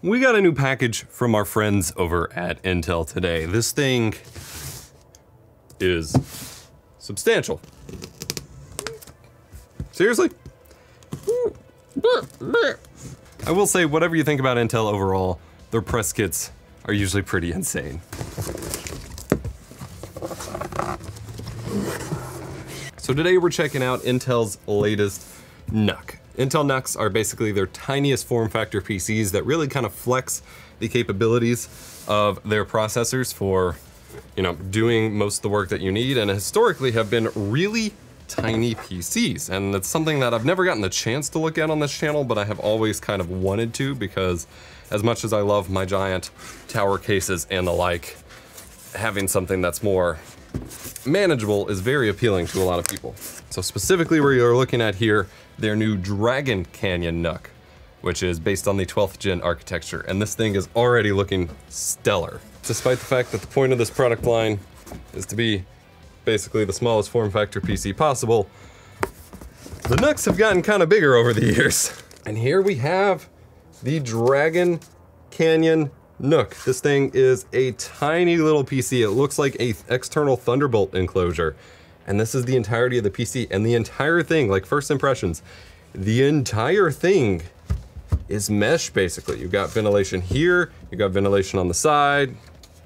We got a new package from our friends over at Intel today. This thing is substantial. Seriously? I will say, whatever you think about Intel overall, their press kits are usually pretty insane. So today we're checking out Intel's latest NUC. Intel NUCs are basically their tiniest form factor PCs that really kind of flex the capabilities of their processors for, you know, doing most of the work that you need, and historically have been really tiny PCs. And that's something that I've never gotten the chance to look at on this channel, but I have always kind of wanted to, because as much as I love my giant tower cases and the like, having something that's more manageable is very appealing to a lot of people. So specifically where you're looking at here, their new Dragon Canyon NUC, which is based on the 12th gen architecture. And this thing is already looking stellar. Despite the fact that the point of this product line is to be basically the smallest form factor PC possible, the NUCs have gotten kind of bigger over the years. And here we have the Dragon Canyon NUC. This thing is a tiny little PC. It looks like an external Thunderbolt enclosure. And this is the entirety of the PC, and the entire thing, like first impressions, the entire thing is mesh basically. You've got ventilation here, you've got ventilation on the side.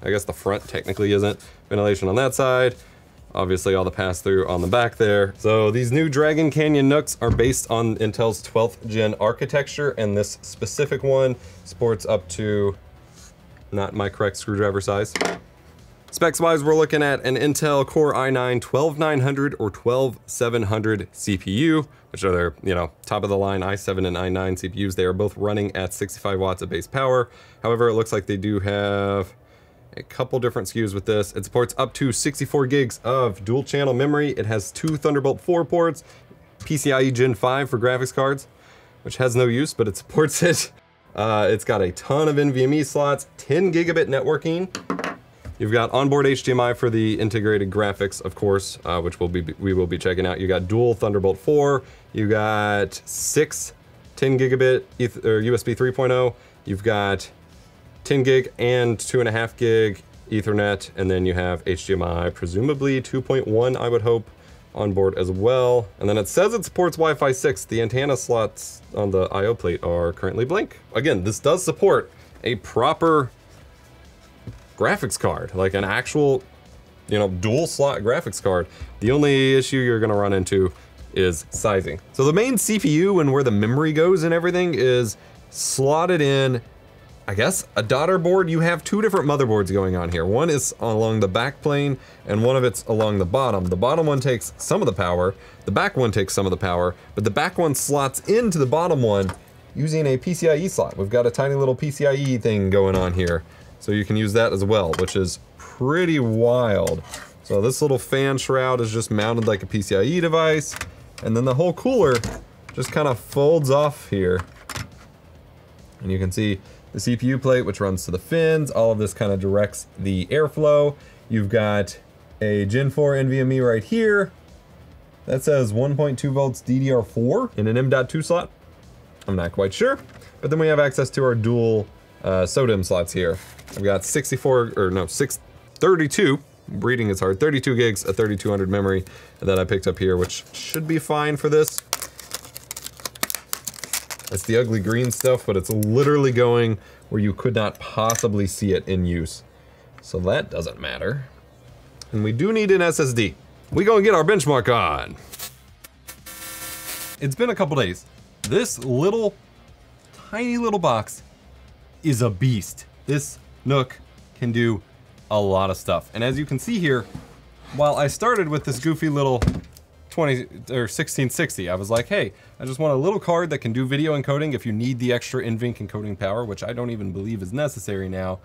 I guess the front technically isn't. Ventilation on that side. Obviously all the pass through on the back there. So these new Dragon Canyon NUCs are based on Intel's 12th gen architecture, and this specific one sports up to, not my correct screwdriver size. Specs wise, we're looking at an Intel Core i9-12900 or 12700 CPU, which are their, you know, top of the line i7 and i9 CPUs. They are both running at 65 watts of base power. However, it looks like they do have a couple different SKUs with this. It supports up to 64 gigs of dual channel memory. It has two Thunderbolt 4 ports, PCIe Gen 5 for graphics cards, which has no use, but it supports it. It's got a ton of NVMe slots, 10 gigabit networking. You've got onboard HDMI for the integrated graphics, of course, which we will be checking out. You got dual Thunderbolt 4, you got 6 10 gigabit or USB 3.0, you've got 10 gig and 2.5 gig Ethernet, and then you have HDMI, presumably 2.1, I would hope, onboard as well. And then it says it supports Wi-Fi 6. The antenna slots on the I/O plate are currently blank. Again, this does support a proper graphics card, like an actual, you know, dual slot graphics card. The only issue you're gonna run into is sizing. So the main CPU and where the memory goes and everything is slotted in, I guess, a daughter board. You have two different motherboards going on here. One is along the back plane and one of it's along the bottom. The bottom one takes some of the power, the back one takes some of the power, but the back one slots into the bottom one using a PCIe slot. We've got a tiny little PCIe thing going on here. So you can use that as well, which is pretty wild. So this little fan shroud is just mounted like a PCIe device, and then the whole cooler just kind of folds off here. And you can see the CPU plate, which runs to the fins. All of this kind of directs the airflow. You've got a Gen 4 NVMe right here. That says 1.2 volts DDR4 in an M.2 slot. I'm not quite sure. But then we have access to our dual SODIMM slots here. I've got 32, reading is hard, 32 gigs, a 3200 memory that I picked up here, which should be fine for this. It's the ugly green stuff, but it's literally going where you could not possibly see it in use. So that doesn't matter. And we do need an SSD. We gonna get our benchmark on. It's been a couple days. This little, tiny little box is a beast. This NUC can do a lot of stuff. And as you can see here, while I started with this goofy little 1660, I was like, hey, I just want a little card that can do video encoding if you need the extra NVENC encoding power, which I don't even believe is necessary now.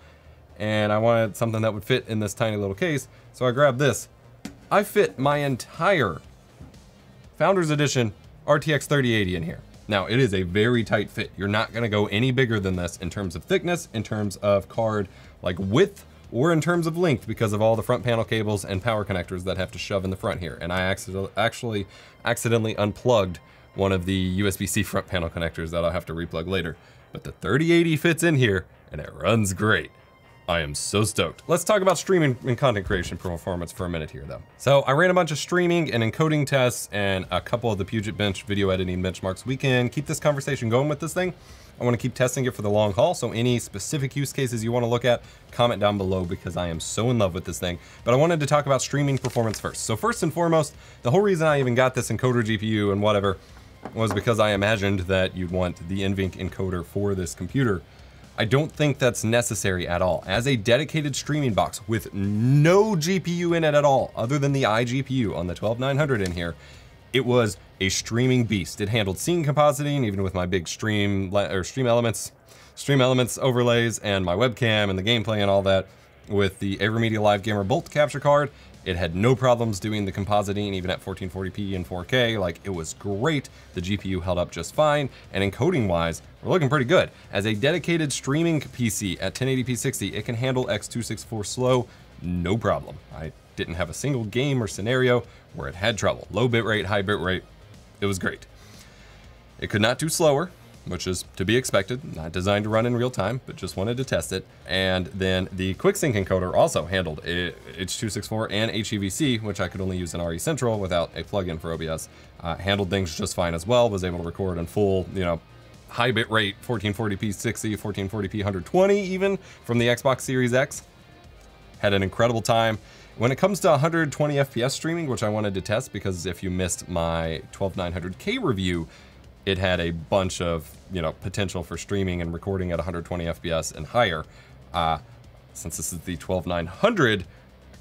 And I wanted something that would fit in this tiny little case, so I grabbed this. I fit my entire Founders Edition RTX 3080 in here. Now, it is a very tight fit. You're not gonna go any bigger than this in terms of thickness, in terms of card like width, or in terms of length because of all the front panel cables and power connectors that have to shove in the front here. And I actually accidentally unplugged one of the USB-C front panel connectors that I'll have to replug later. but the 3080 fits in here and it runs great. I am so stoked. Let's talk about streaming and content creation performance for a minute here though. So I ran a bunch of streaming and encoding tests and a couple of the Puget Bench video editing benchmarks. We can keep this conversation going with this thing. I want to keep testing it for the long haul. So any specific use cases you want to look at, comment down below because I am so in love with this thing. But I wanted to talk about streaming performance first. So first and foremost, the whole reason I even got this encoder GPU and whatever was because I imagined that you'd want the NVENC encoder for this computer. I don't think that's necessary at all. As a dedicated streaming box with no GPU in it at all, other than the iGPU on the 12900 in here, it was a streaming beast. It handled scene compositing, even with my big stream elements overlays and my webcam and the gameplay and all that. With the AverMedia Live Gamer Bolt capture card, it had no problems doing the compositing, even at 1440p and 4K. Like, it was great. The GPU held up just fine. And encoding wise, we're looking pretty good. As a dedicated streaming PC at 1080p 60, it can handle x264 slow, no problem. I didn't have a single game or scenario where it had trouble. Low bitrate, high bitrate, it was great. It could not do slower, which is to be expected, not designed to run in real time, but just wanted to test it. And then the QuickSync encoder also handled H.264 and HEVC, which I could only use in RECentral without a plugin for OBS. Handled things just fine as well, was able to record in full, you know, high bitrate, 1440p 60, 1440p 120 even from the Xbox Series X. Had an incredible time. When it comes to 120 FPS streaming, which I wanted to test because if you missed my 12900K review, it had a bunch of, you know, potential for streaming and recording at 120 FPS and higher. Since this is the 12900,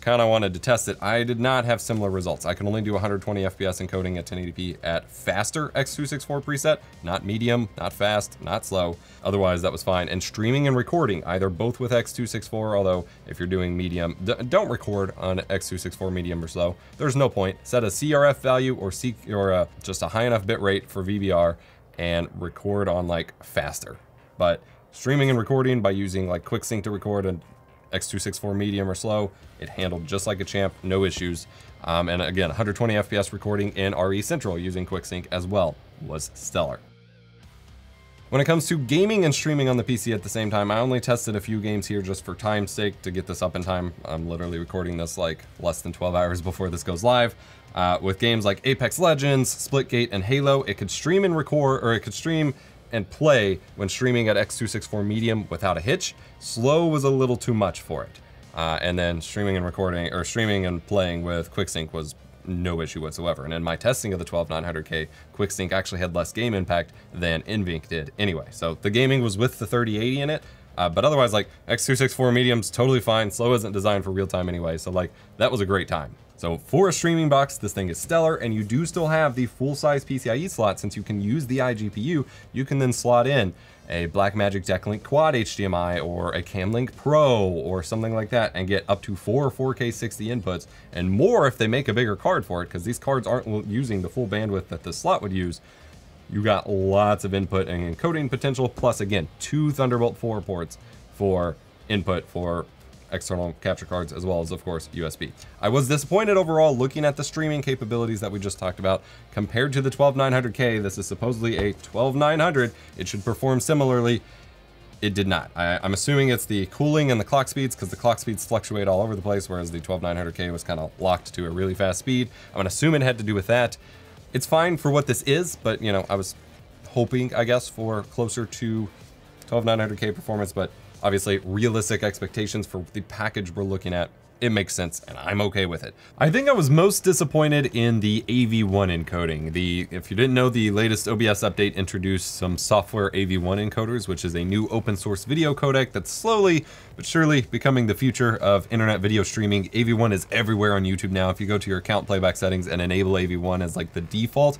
I kind of wanted to test it. I did not have similar results. I can only do 120 FPS encoding at 1080p at faster X264 preset, not medium, not fast, not slow. Otherwise, that was fine. And streaming and recording, either both with X264, although if you're doing medium, don't record on X264 medium or slow. There's no point. Set a CRF value or just a high enough bit rate for VBR and record on like faster. But streaming and recording by using like QuickSync to record and X264 medium or slow, it handled just like a champ, no issues. And again, 120 FPS recording in RECentral using QuickSync as well was stellar. When it comes to gaming and streaming on the PC at the same time, I only tested a few games here just for time's sake to get this up in time. I'm literally recording this like less than 12 hours before this goes live. With games like Apex Legends, Splitgate, and Halo, it could stream and record, or it could stream and play when streaming at X264 medium without a hitch. Slow was a little too much for it. And then streaming and recording, or streaming and playing with QuickSync was no issue whatsoever. And in my testing of the 12900K, QuickSync actually had less game impact than NVENC did anyway. So the gaming was with the 3080 in it, but otherwise like X264 medium's totally fine. Slow isn't designed for real time anyway. So like that was a great time. So for a streaming box, this thing is stellar, and you do still have the full-size PCIe slot since you can use the iGPU. You can then slot in a Blackmagic DeckLink Quad HDMI or a CamLink Pro or something like that and get up to four 4K 60 inputs and more if they make a bigger card for it, because these cards aren't using the full bandwidth that the slot would use. You got lots of input and encoding potential, plus again, two Thunderbolt 4 ports for input for external capture cards, as well as, of course, USB. I was disappointed overall looking at the streaming capabilities that we just talked about. Compared to the 12900K, this is supposedly a 12900. It should perform similarly. It did not. I'm assuming it's the cooling and the clock speeds, because the clock speeds fluctuate all over the place, whereas the 12900K was kind of locked to a really fast speed. I'm going to assume it had to do with that. It's fine for what this is, but, you know, I was hoping, I guess, for closer to 12900K performance, but obviously, realistic expectations for the package we're looking at, it makes sense, and I'm okay with it. I think I was most disappointed in the AV1 encoding. If you didn't know, the latest OBS update introduced some software AV1 encoders, which is a new open source video codec that's slowly but surely becoming the future of internet video streaming. AV1 is everywhere on YouTube now. If you go to your account playback settings and enable AV1 as like the default,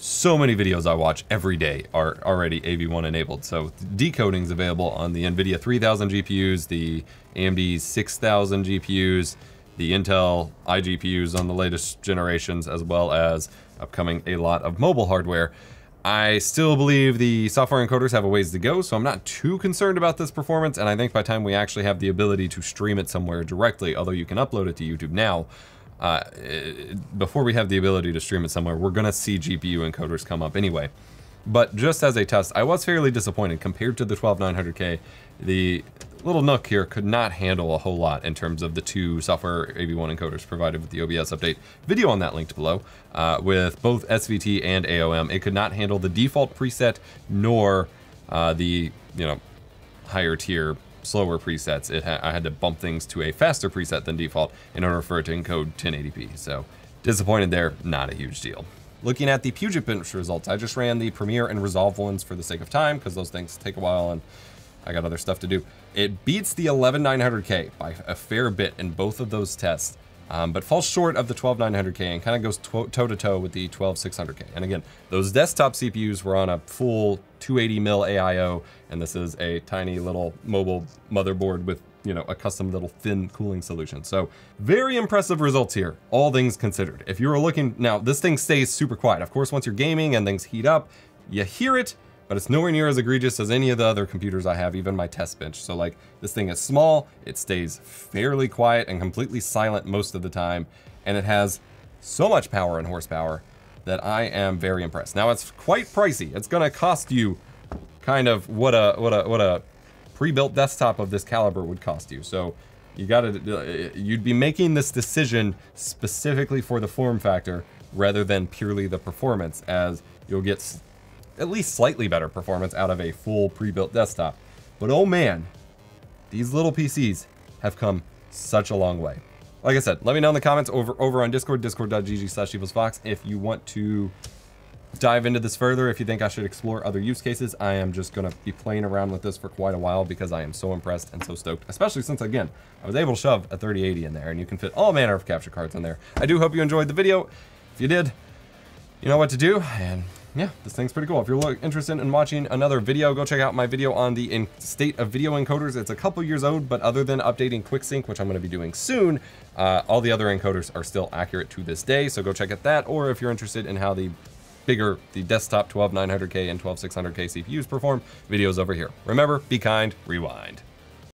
so many videos I watch every day are already AV1 enabled. So decoding is available on the Nvidia 3000 GPUs, the AMD 6000 GPUs, the Intel iGPUs on the latest generations, as well as upcoming a lot of mobile hardware. I still believe the software encoders have a ways to go, so I'm not too concerned about this performance. And I think by the time we actually have the ability to stream it somewhere directly, although you can upload it to YouTube now, before we have the ability to stream it somewhere, we're going to see GPU encoders come up anyway. But just as a test, I was fairly disappointed compared to the 12900K. The little NUC here could not handle a whole lot in terms of the two software AV1 encoders provided with the OBS update. Video on that linked below. With both SVT and AOM, it could not handle the default preset nor the higher tier, slower presets. I had to bump things to a faster preset than default in order for it to encode 1080p. So disappointed there, not a huge deal. Looking at the Puget Bench results, I just ran the Premiere and Resolve ones for the sake of time because those things take a while and I got other stuff to do. It beats the 11900K by a fair bit in both of those tests, but falls short of the 12900K and kind of goes toe-to-toe with the 12600K. And again, those desktop CPUs were on a full 280 mil AIO, and this is a tiny little mobile motherboard with a custom little thin cooling solution. So very impressive results here, all things considered. If you were looking, now this thing stays super quiet. Of course, once you're gaming and things heat up, you hear it, but it's nowhere near as egregious as any of the other computers I have, even my test bench. So like, this thing is small, it stays fairly quiet and completely silent most of the time. And it has so much power and horsepower that I am very impressed. Now it's quite pricey. It's gonna cost you kind of what a pre-built desktop of this caliber would cost you. So you'd be making this decision specifically for the form factor rather than purely the performance, as you'll get at least slightly better performance out of a full pre-built desktop. But oh man, these little PCs have come such a long way. Like I said, let me know in the comments over on Discord, discord.gg/evilsfox, if you want to dive into this further, if you think I should explore other use cases. I am just gonna be playing around with this for quite a while because I am so impressed and so stoked, especially since, again, I was able to shove a 3080 in there and you can fit all manner of capture cards in there. I do hope you enjoyed the video. If you did, you know what to do. And yeah, this thing's pretty cool. If you're interested in watching another video, go check out my video on the state of video encoders. It's a couple years old, but other than updating QuickSync, which I'm going to be doing soon, all the other encoders are still accurate to this day. So go check out that. Or if you're interested in how the desktop 12900K and 12600K CPUs perform, videos over here. Remember, be kind, rewind.